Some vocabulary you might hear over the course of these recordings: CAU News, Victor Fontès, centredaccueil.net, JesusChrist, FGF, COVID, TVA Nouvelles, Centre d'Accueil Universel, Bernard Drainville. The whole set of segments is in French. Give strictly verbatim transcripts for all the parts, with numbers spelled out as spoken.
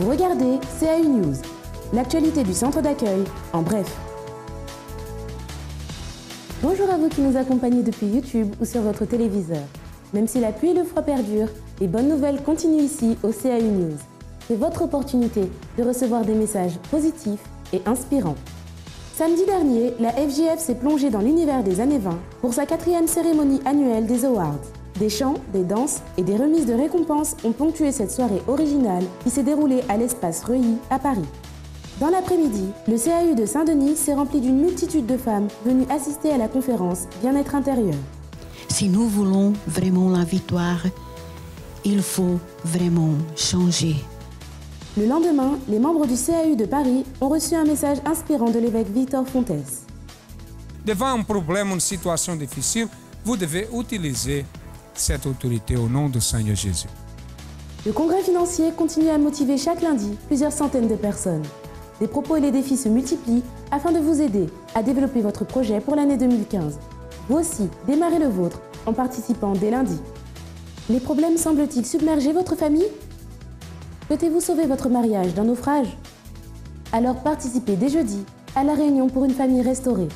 Vous regardez C A U News, l'actualité du centre d'accueil, en bref. Bonjour à vous qui nous accompagnez depuis YouTube ou sur votre téléviseur. Même si la pluie et le froid perdurent, les bonnes nouvelles continuent ici au C A U News. C'est votre opportunité de recevoir des messages positifs et inspirants. Samedi dernier, la F G F s'est plongée dans l'univers des années vingt pour sa quatrième cérémonie annuelle des Awards. Des chants, des danses et des remises de récompenses ont ponctué cette soirée originale qui s'est déroulée à l'espace Reuilly à Paris. Dans l'après-midi, le C A U de Saint-Denis s'est rempli d'une multitude de femmes venues assister à la conférence Bien-être intérieur. Si nous voulons vraiment la victoire, il faut vraiment changer. Le lendemain, les membres du C A U de Paris ont reçu un message inspirant de l'évêque Victor Fontès. Devant un problème, une situation difficile, vous devez utiliser cette autorité au nom du Seigneur Jésus. Le congrès financier continue à motiver chaque lundi plusieurs centaines de personnes. Les propos et les défis se multiplient afin de vous aider à développer votre projet pour l'année deux mille quinze. Vous aussi, démarrez le vôtre en participant dès lundi. Les problèmes semblent-ils submerger votre famille ? Souhaitez-vous sauver votre mariage d'un naufrage ? Alors participez dès jeudi à la réunion pour une famille restaurée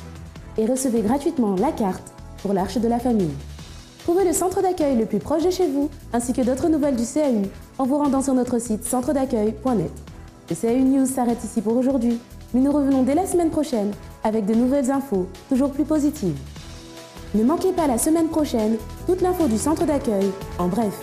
et recevez gratuitement la carte pour l'Arche de la Famille. Trouvez le centre d'accueil le plus proche de chez vous ainsi que d'autres nouvelles du C A U en vous rendant sur notre site centre d'accueil point net. Le C A U News s'arrête ici pour aujourd'hui, mais nous revenons dès la semaine prochaine avec de nouvelles infos toujours plus positives. Ne manquez pas la semaine prochaine toute l'info du centre d'accueil en bref.